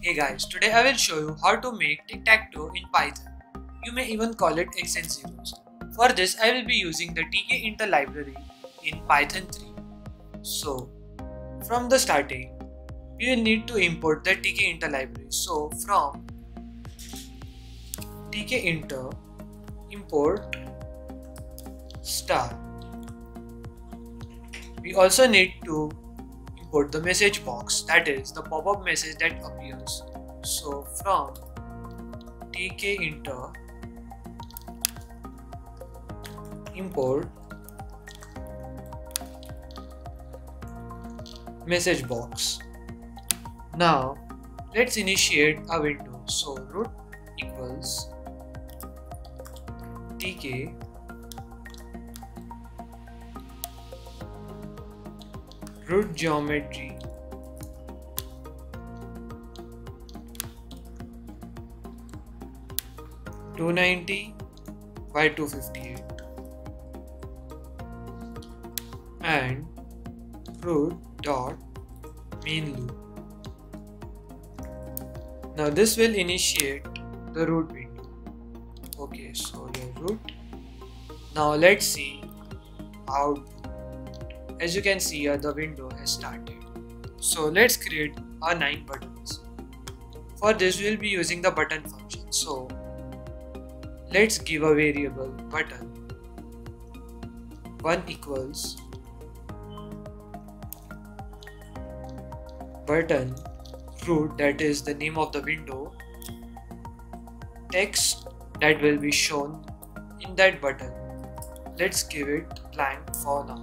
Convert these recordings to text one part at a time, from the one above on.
Hey guys, today I will show you how to make tic-tac-toe in Python. You may even call it xn0s. For this I will be using the tkinter library in Python 3. So from the starting we will need to import the tkinter library. So from tkinter import star. We also need to import the message box, that is the pop-up message that appears. So from tkinter import message box. Now let's initiate a window. So root equals tk root geometry (290 by 258) and root dot main loop. Now this will initiate the root window. Okay, so the root. Now let's see how. As you can see here, the window has started. So let's create our 9 buttons. For this we will be using the button function. So let's give a variable button 1 equals button root, that is the name of the window, text that will be shown in that button. Let's give it blank for now.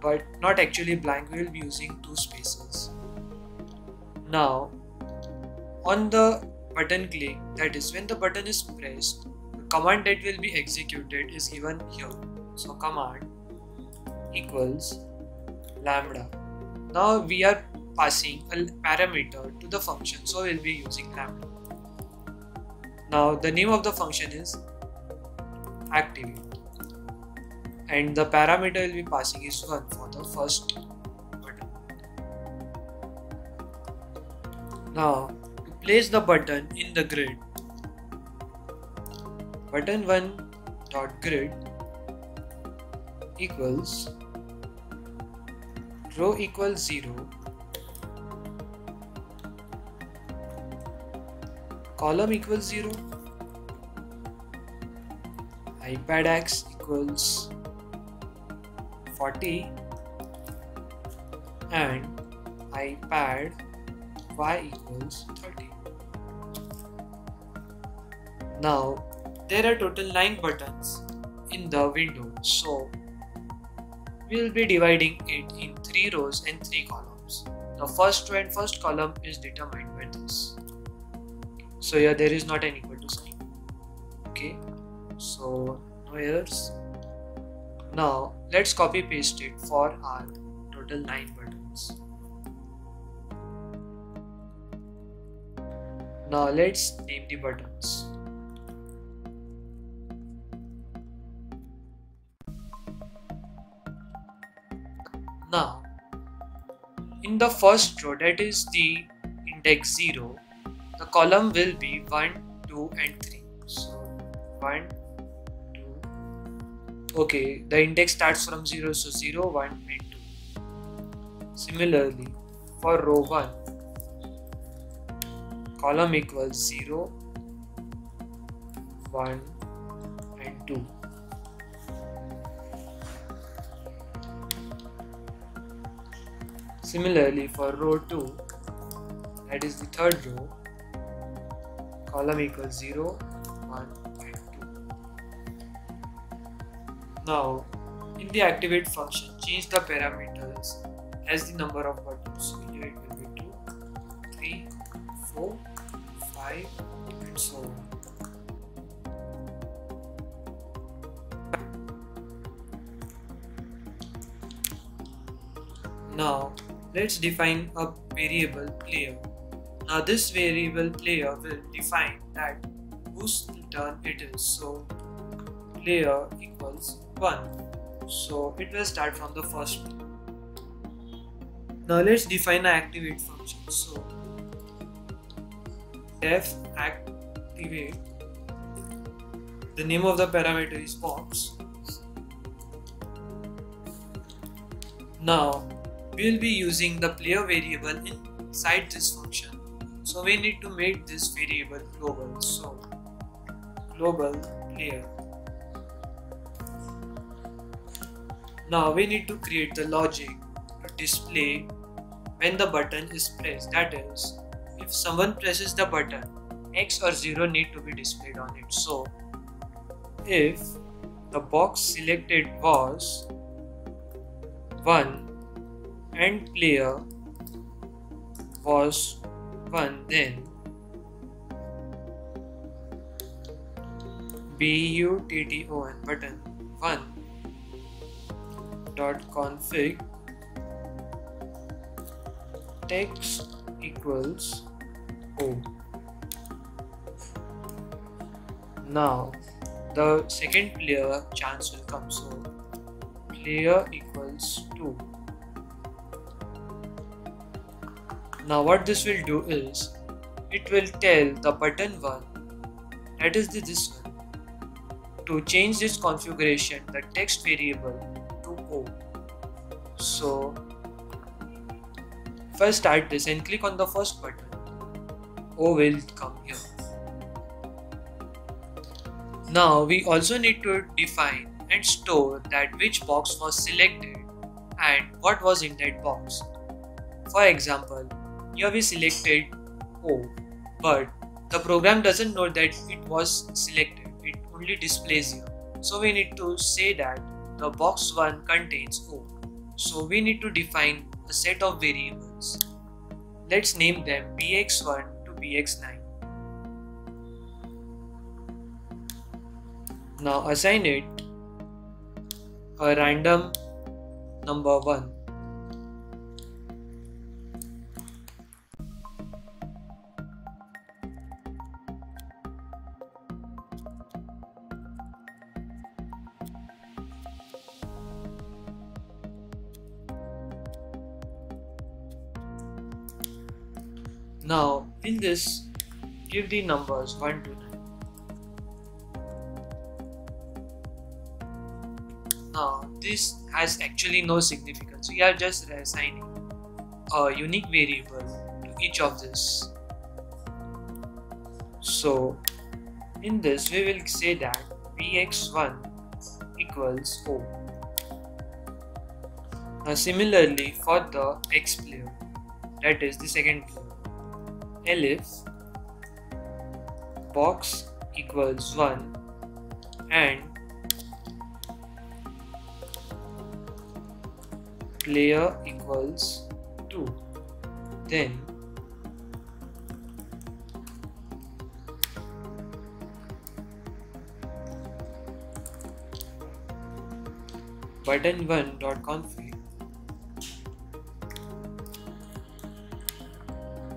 But not actually blank, we will be using 2 spaces. Now on the button click, that is when the button is pressed, the command that will be executed is given here. So command equals lambda. Now we are passing a parameter to the function, so we will be using lambda. Now the name of the function is activate. And the parameter will be passing is 1 for the first button. Now to place the button in the grid, button1.grid equals row equals 0, column equals 0, ipadx equals 40 and iPad y equals 30. Now there are total 9 buttons in the window, so we will be dividing it in 3 rows and 3 columns. The first row and first column is determined by this. So here there is not an equal to sign. Okay, so no errors. Now let's copy paste it for our total 9 buttons. Now let's name the buttons. Now in the first row, that is the index 0, the column will be 1, 2 and 3. So 1, okay, the index starts from 0, so 0, 1 and 2. Similarly, for row 1, column equals 0, 1 and 2. Similarly, for row 2, that is the third row, column equals 0, 1. Now, in the activate function, change the parameters as the number of buttons. So here it will be 2, 3, 4, 5 and so on. Now, let's define a variable player. Now this variable player will define that whose turn it is. So player equals 1, so it will start from the first one. Now let's define an activate function. So def activate, the name of the parameter is box. Now we will be using the player variable inside this function, so we need to make this variable global. So global player. Now we need to create the logic to display when the button is pressed, that is, if someone presses the button, x or 0 need to be displayed on it. So if the box selected was 1 and player was 1, then button button 1 dot config text equals O. Now the second player chance will come, so player equals 2. Now what this will do is, it will tell the button 1, that is this one, to change this configuration, the text variable to O. So first start this and click on the first button, O will come here. Now we also need to define and store that which box was selected and what was in that box. For example, here we selected O, but the program doesn't know that it was selected, it only displays here. So we need to say that the box 1 contains O. So we need to define a set of variables. Let's name them bx1 to bx9. Now assign it a random number 1. Now in this, give the numbers 1 to 9. Now this has actually no significance, we are just assigning a unique variable to each of this. So in this we will say that bx1 equals O. Now similarly for the x player, that is the second player, elif box equals 1 and player equals 2, then button 1 dot config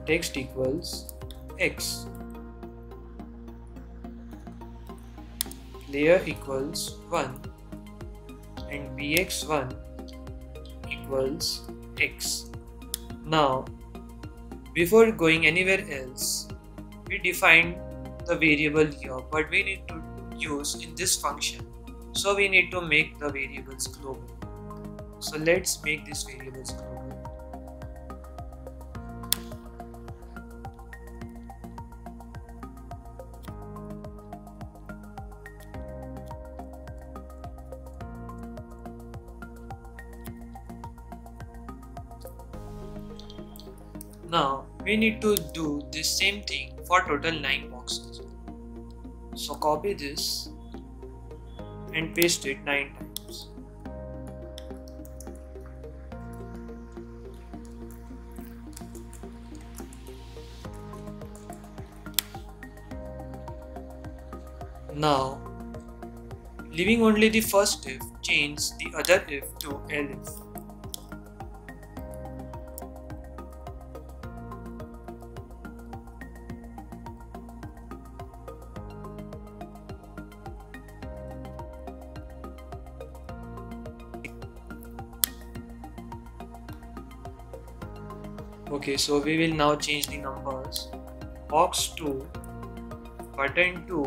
text equals x, player equals 1 and bx1 equals x. Now before going anywhere else, we defined the variable here, but we need to use in this function, so we need to make the variables global. So let's make these variables global. Now we need to do this same thing for total 9 boxes. So copy this and paste it 9 times. Now leaving only the first if, change the other if to elif. Okay, so we will now change the numbers box2 pertain to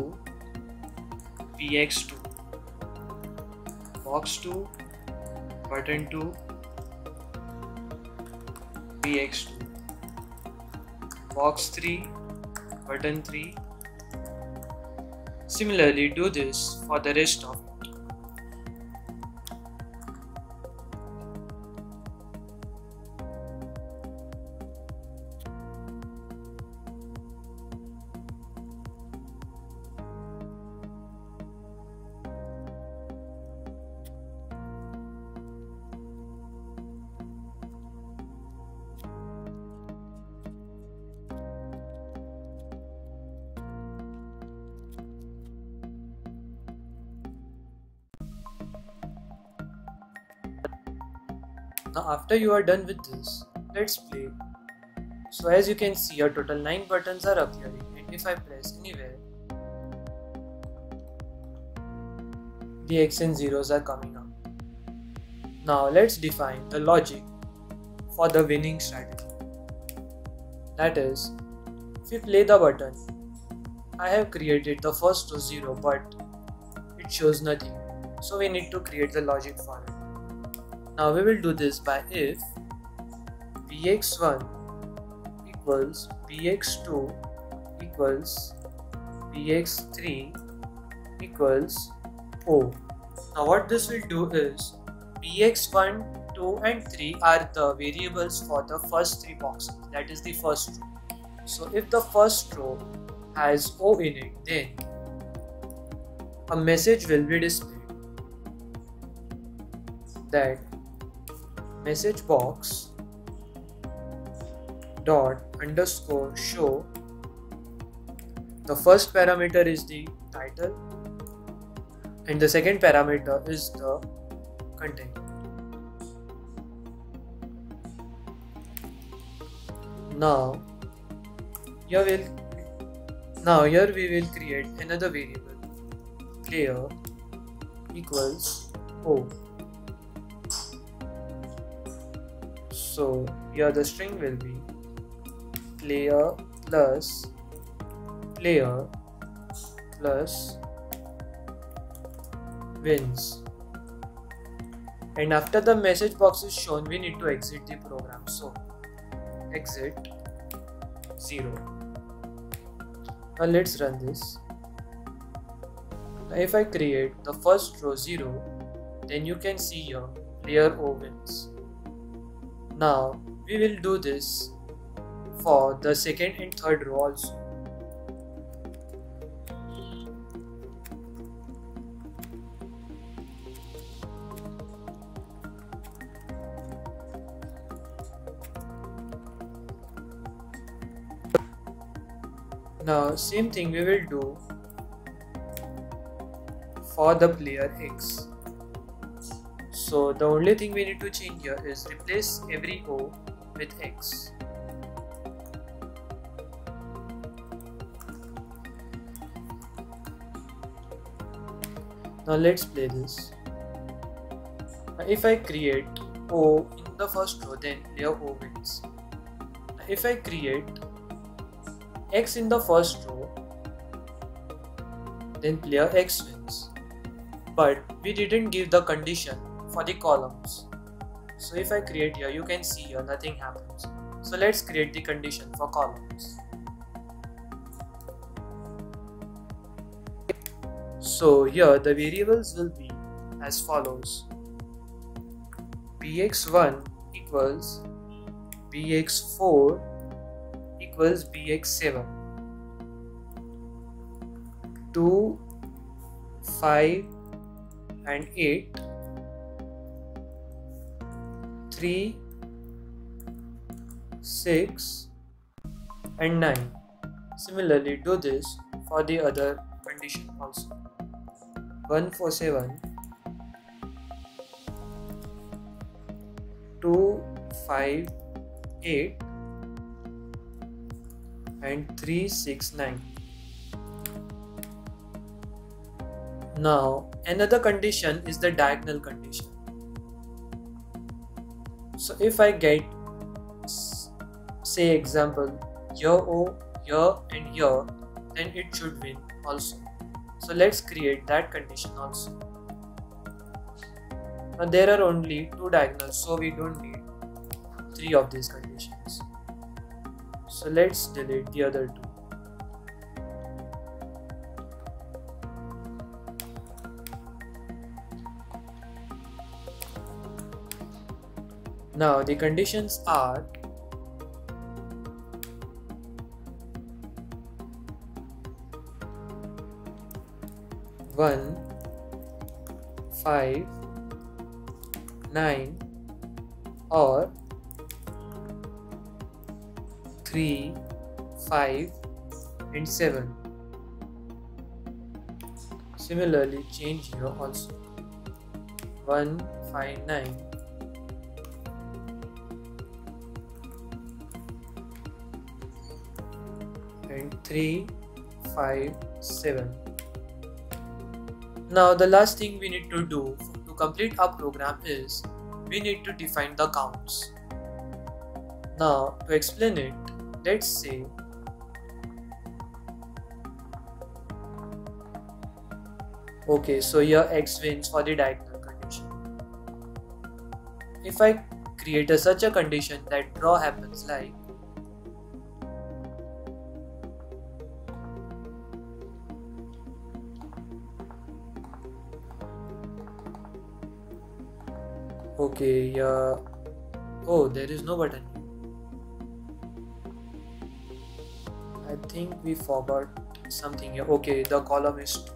bx2, box2 pertain to bx2, box3 pertain 3. Similarly, do this for the rest of it. Now after you are done with this, let's play. So as you can see, a total 9 buttons are appearing, and if I press anywhere, the xn0s are coming up. Now let's define the logic for the winning strategy. That is, if you play the button, I have created the first row 0 but it shows nothing, so we need to create the logic for it. Now we will do this by if bx1 equals bx2 equals bx3 equals 4. Now what this will do is bx1, 2 and 3 are the variables for the first 3 boxes, that is the first row. So if the first row has 0 in it, then a message will be displayed that message box dot underscore show. The first parameter is the title and the second parameter is the content. Now here we will create another variable, player equals O. So here the string will be player plus wins, and after the message box is shown, we need to exit the program. So exit 0. Now let's run this. Now if I create the first row 0, then you can see here player O wins. Now we will do this for the second and third row also. Now same thing we will do for the player X. So the only thing we need to change here is replace every O with X. Now let's play this. If I create O in the first row, then player O wins. If I create X in the first row, then player X wins. But we didn't give the condition for the columns. So if I create here, you can see here nothing happens. So let's create the condition for columns. So here the variables will be as follows: bx1 equals bx4 equals bx7, 2, 5 and 8, 3, 6 and 9. Similarly, do this for the other condition also. 1, 4, 7, 2, 5, 8 and 3, 6, 9. Now another condition is the diagonal condition. So if I get, say example, here O, here and here, then it should win also. So let's create that condition also. Now there are only two diagonals, so we don't need three of these conditions. So let's delete the other two. Now the conditions are one, 5, 9 or 3, 5 and 7. Similarly change here also 1, 5, 9. And 3, 5, 7. Now the last thing we need to do to complete our program is we need to define the counts. Now to explain it, let's say okay, so here x wins for the diagonal condition. If I create such a condition that draw happens like okay, yeah. Oh, there is no button. I think we forgot something here. Okay, the column is 2.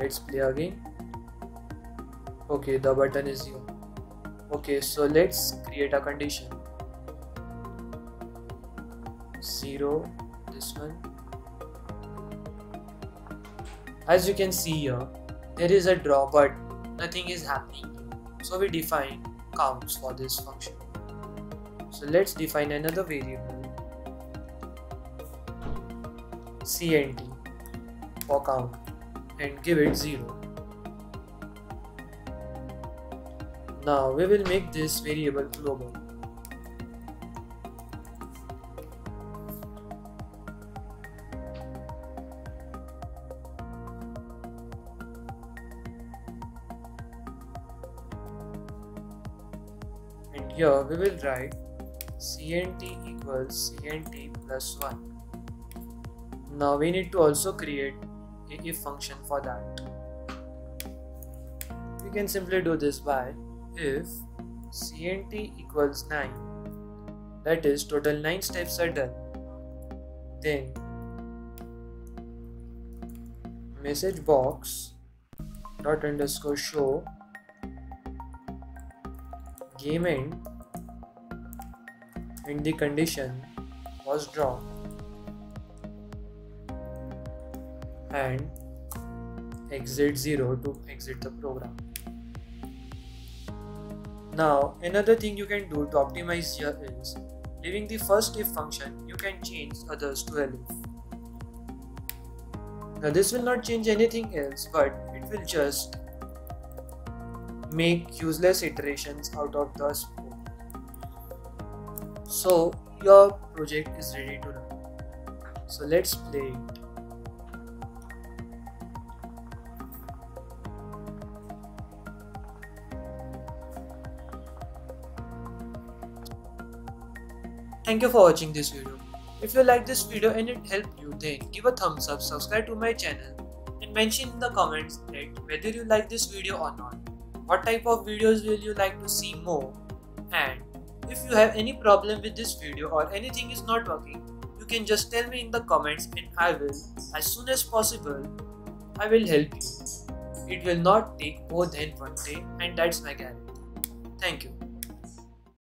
Let's play again. Okay, the button is here. Okay, so let's create a condition. 0, this one. As you can see here, there is a draw, but nothing is happening, so we define counts for this function. So let's define another variable cnt for count and give it 0. Now we will make this variable global. Here we will write cnt equals cnt plus 1. Now we need to also create a if function for that. We can simply do this by if cnt equals 9, that is total 9 steps are done, then message box dot underscore show game end and the condition was drawn, and exit 0 to exit the program. Now another thing you can do to optimize here is leaving the first if function you can change others to elif. Now this will not change anything else, but it will just make useless iterations out of the scope. So your project is ready to run. So let's play it. Thank you for watching this video. If you like this video and it helped you, then give a thumbs up, subscribe to my channel, and mention in the comments that whether you like this video or not. What type of videos will you like to see more? And if you have any problem with this video or anything is not working, you can just tell me in the comments and I will, as soon as possible, I will help you. It will not take more than one day, and that's my guarantee. Thank you.